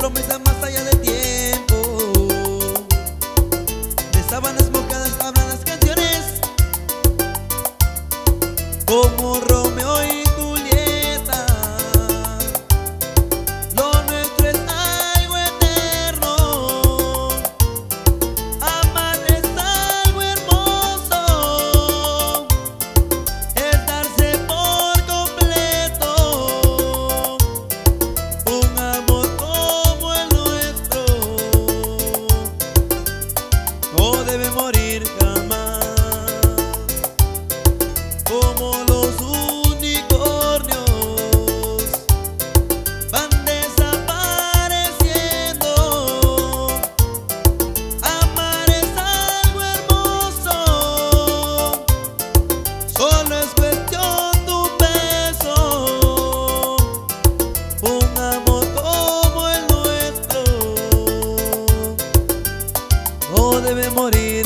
promesas más allá del tiempo. De sábanas mojadas hablan las canciones, como Romeo y Julieta. Lo nuestro es algo eterno, amar es algo hermoso, es darse por completo, un amor como el nuestro no debe morir jamás. Como los unicornios van desapareciendo, amar es algo hermoso, solo es cuestión de un beso, un amor como el nuestro no debe morir.